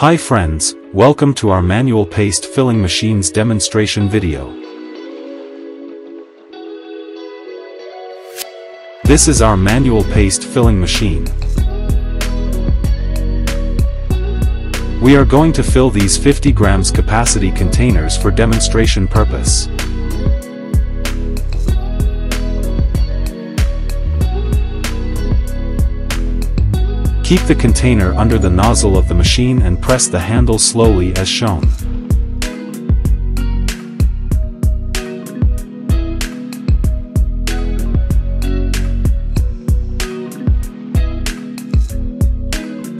Hi friends, welcome to our manual paste filling machines demonstration video. This is our manual paste filling machine. We are going to fill these 50 grams capacity containers for demonstration purpose. Keep the container under the nozzle of the machine and press the handle slowly as shown.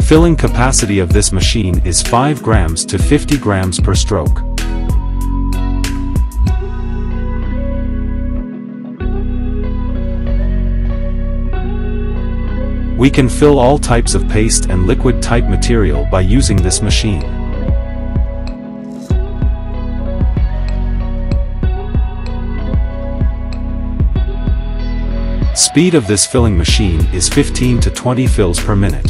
Filling capacity of this machine is 5 grams to 50 grams per stroke. We can fill all types of paste and liquid type material by using this machine. Speed of this filling machine is 15 to 20 fills per minute.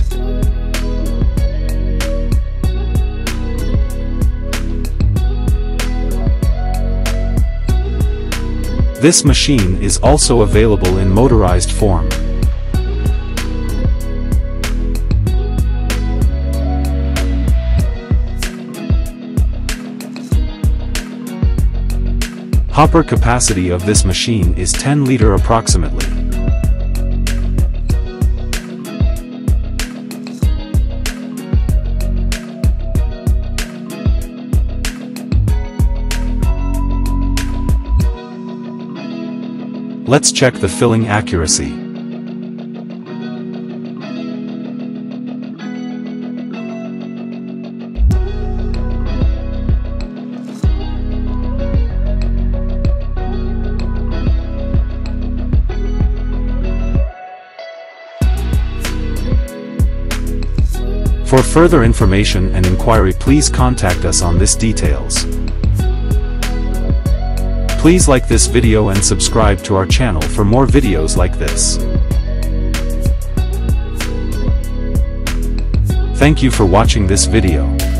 This machine is also available in motorized form. Hopper capacity of this machine is 10 liter approximately. Let's check the filling accuracy. For further information and inquiry, please contact us on this details. Please like this video and subscribe to our channel for more videos like this. Thank you for watching this video.